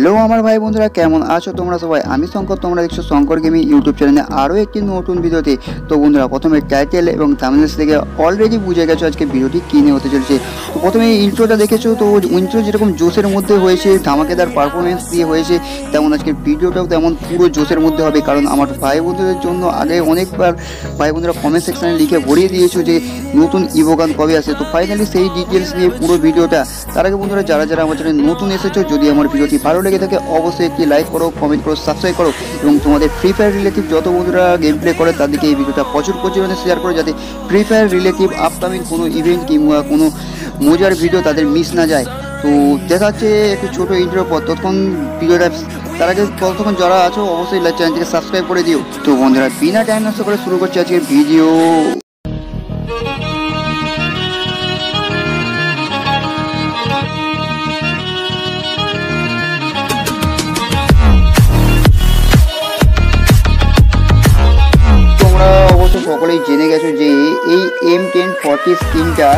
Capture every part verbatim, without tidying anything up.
Hello আমার ভাই বন্ধুরা, কেমন আছো তোমরা সবাই? আমি শঙ্কর, তোমরা দেখছো শঙ্কর গেমিং ইউটিউব চ্যানেলে আরও একটি নতুন ভিডিওতে। তো বন্ধুরা, প্রথমে টাইটেল এবং থাম্বনেল থেকে অলরেডি বুঝে গেছো আজকে ভিডিওটি কিনে হতে চলেছে। তো প্রথমে ইন্ট্রোটা দেখেছো, তো ইন্ট্রো যেরকম জোশের মধ্যে হয়েছে, ধামাকেদার পারফরমেন্স দিয়ে হয়েছে, তেমন আজকের ভিডিওটাও তেমন পুরো জোশের মধ্যে হবে। কারণ আমার ভাই বন্ধুদের জন্য আগে অনেকবার ভাই বন্ধুরা কমেন্ট সেকশানে লিখে ভরিয়ে দিয়েছো যে নতুন ইভো গান কবে আসে। তো ফাইনালি সেই ডিটেলস নিয়ে পুরো ভিডিওটা। তার আগে বন্ধুরা, যারা যারা আমার চ্যানেলে নতুন এসেছো, যদি আমার ভিডিওটি ভালো লেগে থাকে অবশ্যই একটি লাইক করো, কমেন্ট করো, সাবস্ক্রাইব করো এবং তোমাদের ফ্রি ফায়ার রিলেটিভ যত বন্ধুরা গেম প্লে করে তাদেরকে এই ভিডিওটা প্রচুর প্রচুর শেয়ার করো, যাতে ফ্রি ফায়ার রিলেটিভ আপকামিং কোনো ইভেন্ট কিংবা কোনো মজার ভিডিও তাদের মিস না যায়। তো দেখা হচ্ছে একটু ছোটো ইন্টারভিউ পর, ততক্ষণ ভিডিওটা তার আগে ততক্ষণ যারা আছো অবশ্যই চ্যানেলটিকে সাবস্ক্রাইব করে দিও। তো বন্ধুরা, বিনা টাইম নষ্ট করে শুরু করছি আজকের ভিডিও। সকলেই জেনে গেছো যে এই এম টেন ফোরটি স্কিনটা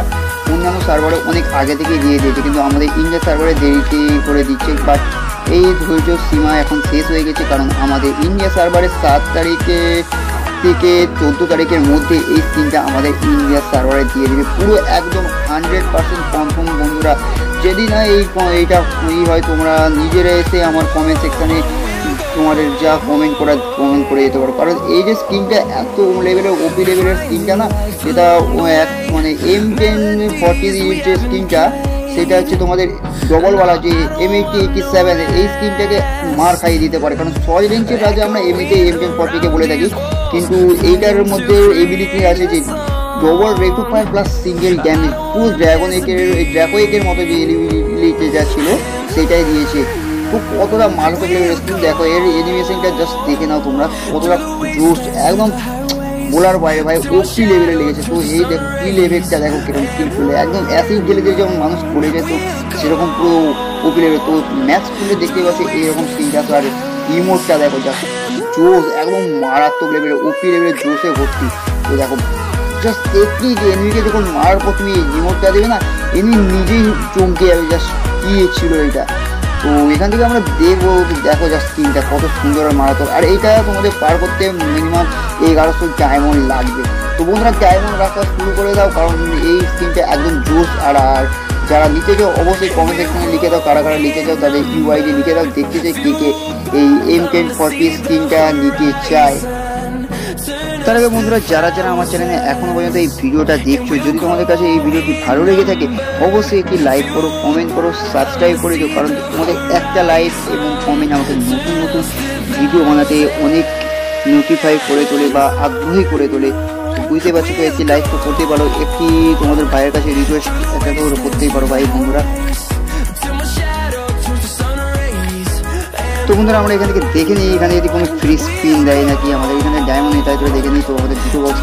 অন্যান্য সার্ভারে অনেক আগে থেকে দিয়ে দিয়েছে, কিন্তু আমাদের ইন্ডিয়া সার্ভারে দেরিতে করে দিচ্ছে। বাট এই ধৈর্য সীমা এখন শেষ হয়ে গেছে, কারণ আমাদের ইন্ডিয়া সার্ভারে সাত তারিখে থেকে চোদ্দো তারিখের মধ্যে এই স্কিনটা আমাদের ইন্ডিয়া সার্ভারে দিয়ে দেবে পুরো একদম হান্ড্রেড পার্সেন্ট কনফার্ম। বন্ধুরা, যদি না এই এইটা ই হয়, তোমরা নিজেরা এসে আমার কমেন্ট সেকশানে তোমাদের যা কমেন্ট করা কমেন্ট করে যেতে পারো। কারণ এই যে স্কিনটা এত লেভেলের ওপি লেভেলের স্কিনটা না, সেটা এক মানে এম টেন ফোরটি যে স্কিনটা, সেটা হচ্ছে তোমাদের ডবল বলা যে এম এইটটি এইটটি সেভেন, এই স্কিনটাকে মার খাইয়ে দিতে পারে। কারণ ছয় রেঞ্জের আগে আমরা এমনিতে এম টেন ফোরটিকে বলে থাকি, কিন্তু এইটার মধ্যে এবিলিটি আছে যে ডবল রেকোপার প্লাস সিঙ্গেল ড্যামেজ, পুরো ড্রাগন একের ড্রাগো একের মতো যে এলিবিলিটি যা ছিল সেটাই দিয়েছে। খুব কতটা মারাত্মক লেভেলের স্কিন, দেখো এর অ্যানিমেশনটা জাস্ট দেখে নাও তোমরা, কতটা জোশ একদম বোলার বাইরে ভাই ওপি লেভেলে লেগেছে। তো এই দেখো কিল এফেক্টটা দেখো কিরকম কিল ফুলে একদম অ্যাসিড গেলে যে যেমন মানুষ পড়ে যায়, তো সেরকম পুরো ওপি লেভেল। তো ম্যাচ খুলে দেখতে পাচ্ছি এইরকম স্কিনটা। তো আর ইমোটটা দেখো জাস্ট জোশ একদম মারাত্মক লেভেলে ওপি লেভেলের জোশে ভর্তি। তো দেখো জাস্ট একটি যে এনিমিকে যখন মারার পর তুমি এই ইমোটটা দেবে না, এমনি নিজেই চমকে যাবে জাস্ট কী ছিল এটা। তো এখান থেকে আমরা দেখবো, দেখো জাস্ট স্কিনটা কত সুন্দর মারাত্মক। আর এইটা তোমাদের পার করতে মিনিমাম এগারোশো ডায়মন্ড লাগবে। তো বন্ধুরা, ডায়মন্ড রাখা শুরু করে দাও, কারণ এই স্কিনটা একদম জোশ। আর আর যারা লিখে যাও অবশ্যই কমেন্ট সেকশনে লিখে দাও, কারা কারা লিখে যাও তাদের ইউআইডি লিখে দাও, দেখতে চাই কে কে এই এম টেন ফোরটি স্কিনটা নিতে চায়। তার আগে বন্ধুরা, যারা যারা আমার চ্যানেলে এখনও পর্যন্ত এই ভিডিওটা দেখছো, যদি তোমাদের কাছে এই ভিডিওটি ভালো লেগে থাকে অবশ্যই একটি লাইক করো, কমেন্ট করো, সাবস্ক্রাইব করে দিও। কারণ তোমাদের একটা লাইক এবং কমেন্ট আমাকে নতুন নতুন ভিডিও বানাতে অনেক নোটিফাই করে তোলে বা আগ্রহী করে তোলে। বুঝতে পারছি, তো একটি লাইক তো করতেই পারো, একটি তোমাদের ভাইয়ের কাছে রিকোয়েস্ট একটা তো করতেই পারো ভাই বন্ধুরা। তো বন্ধুরা, আমরা এখান থেকে দেখে নিই এখানে যদি কোনো ফ্রি স্পিন দেয় নাকি আমাদের এখানে ডায়মন্ড নেই, তাই করে দেখে নিই। তো আমাদের দুটো বক্স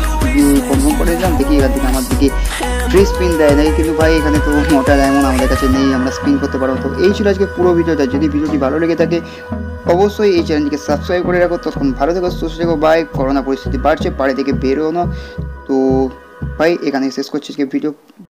কনফার্ম করে দিলাম, দেখি এখান থেকে আমার দিকে ফ্রি স্পিন দেয় নাই, কিন্তু ভাই এখানে তো মোটা ডায়মন্ড আমাদের কাছে নেই, আমরা স্পিন করতে পারবো। তো এই ছিল আজকে পুরো ভিডিওটা। যদি ভিডিওটি ভালো লেগে থাকে অবশ্যই এই চ্যানেলটিকে সাবস্ক্রাইব করে রাখো। তখন ভালো থেকো, সুস্থ থেকো, বাই। করোনা পরিস্থিতি বাড়ছে, পাড়ি থেকে বেরোনো। তো ভাই এখানে শেষ করছি আজকে ভিডিও।